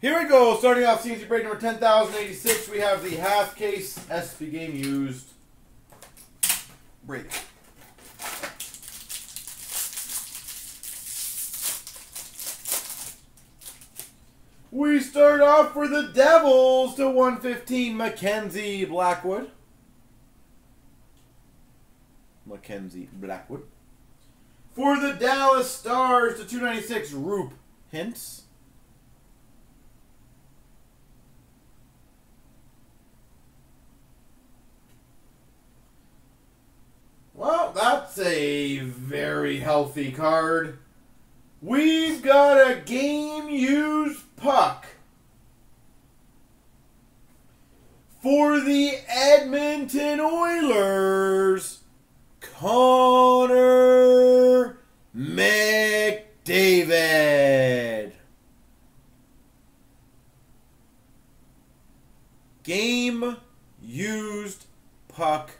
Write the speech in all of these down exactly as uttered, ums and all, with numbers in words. Here we go, starting off C N C break number ten thousand eighty-six, we have the half case S P Game Used break. We start off for the Devils to one fifteen, Mackenzie Blackwood. Mackenzie Blackwood. For the Dallas Stars to two ninety-six, Roop Hintz. Well, that's a very healthy card. We've got a game used puck for the Edmonton Oilers, Connor McDavid. Game used puck,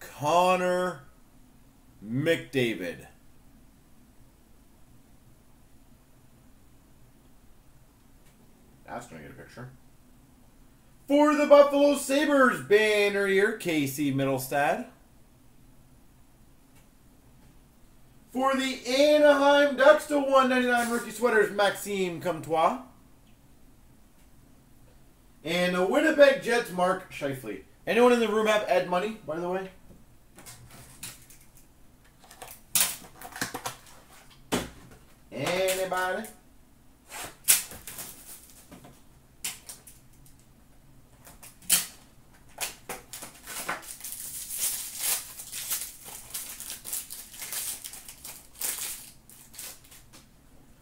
Connor McDavid. That's going to get a picture. For the Buffalo Sabres, banner here, Casey Mittelstad. For the Anaheim Ducks to one ninety-nine, rookie sweaters, Maxime Comtois. And the Winnipeg Jets, Mark Scheifele. Anyone in the room have Ed money, by the way? Anybody?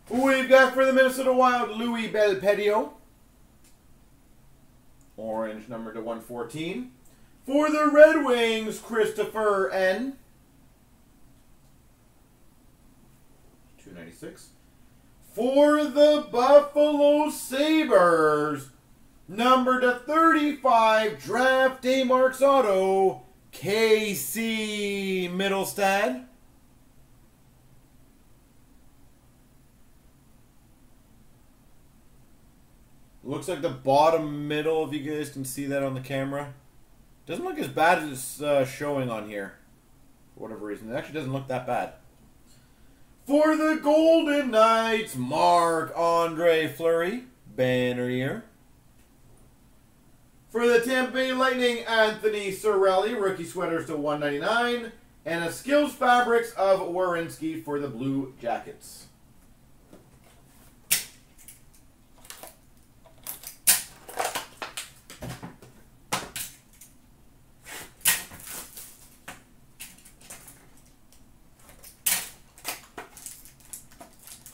We've got for the Minnesota Wild, Louis Belpedio. Orange number to one fourteen. For the Red Wings, Christopher N. two ninety-six. For the Buffalo Sabres, number to thirty-five, draft day Marks Auto, Casey Mittelstad. Looks like the bottom middle, if you guys can see that on the camera. Doesn't look as bad as it's uh, showing on here. For whatever reason. It actually doesn't look that bad. For the Golden Knights, Marc-Andre Fleury. Banner year. For the Tampa Bay Lightning, Anthony Cirelli. Rookie sweaters to one ninety-nine. And a Skills Fabrics of Werenski for the Blue Jackets.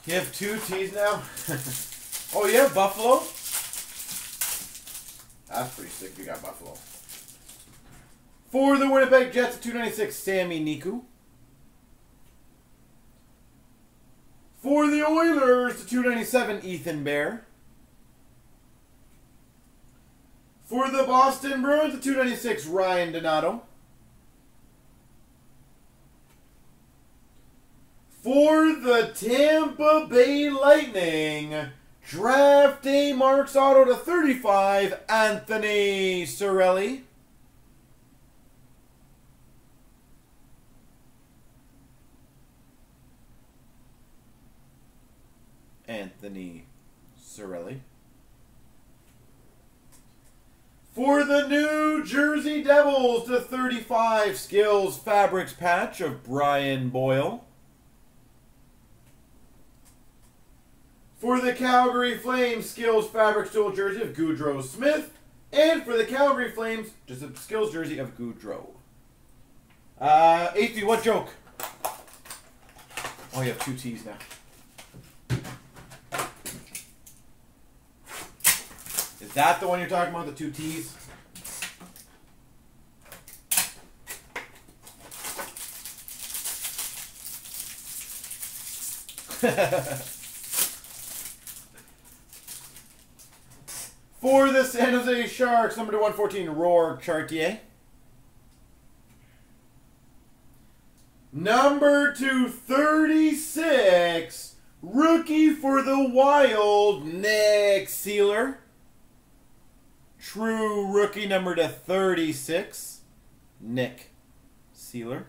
You have two T's now? Oh, you have Buffalo? That's pretty sick if you got Buffalo. For the Winnipeg Jets at two ninety-six, Sammy Niku. For the Oilers to two ninety-seven, Ethan Bear. For the Boston Bruins to two ninety-six, Ryan Donato. For the Tampa Bay Lightning, draft day Marks Auto to thirty-five, Anthony Cirelli. Anthony Cirelli. For the New Jersey Devils to thirty-five, Skills Fabrics patch of Brian Boyle. For the Calgary Flames, Skills Fabrics dual jersey of Goudreau Smith. And for the Calgary Flames, just a Skills jersey of Goudreau. Uh, Athy, what joke? Oh, you have two T's now. Is that the one you're talking about, the two T's? For the San Jose Sharks, number to one fourteen, Roar Chartier. Number to thirty-six, Rookie for the Wild, Nick Seeler. True rookie number to thirty-six, Nick Seeler.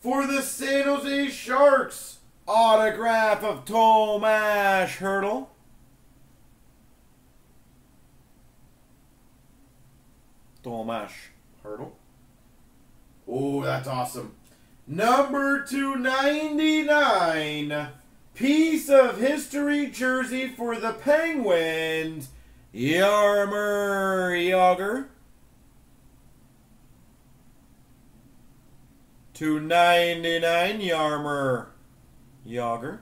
For the San Jose Sharks, autograph of Tomas Hertl. Tomas Hertl. Oh, that's awesome. Number two ninety-nine, piece of history jersey for the Penguins, Jaromir Jagr. two ninety-nine, Jaromir Jagr.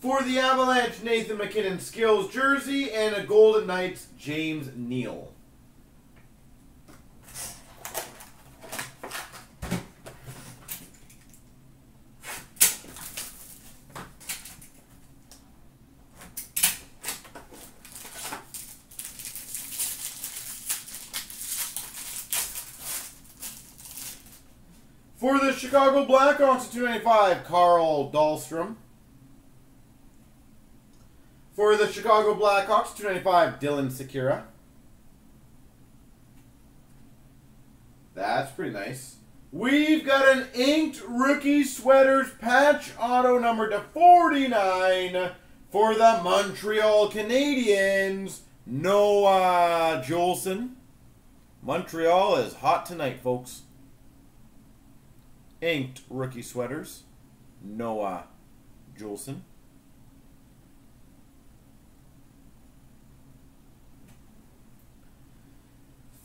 For the Avalanche, Nathan McKinnon skills jersey, and a Golden Knights, James Neal. For the Chicago Blackhawks, two ninety-five, Carl Dahlstrom. For the Chicago Blackhawks, two ninety-five, Dylan Sekura. That's pretty nice. We've got an inked rookie sweaters patch auto number to forty-nine for the Montreal Canadiens, Noah Juulsen. Montreal is hot tonight, folks. Inked rookie sweaters, Noah Juulsen.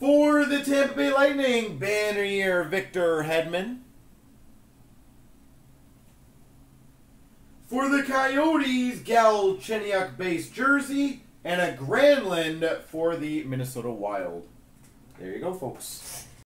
For the Tampa Bay Lightning, banner year, Victor Hedman. For the Coyotes, Galchenyuk base jersey, and a Granlund for the Minnesota Wild. There you go, folks.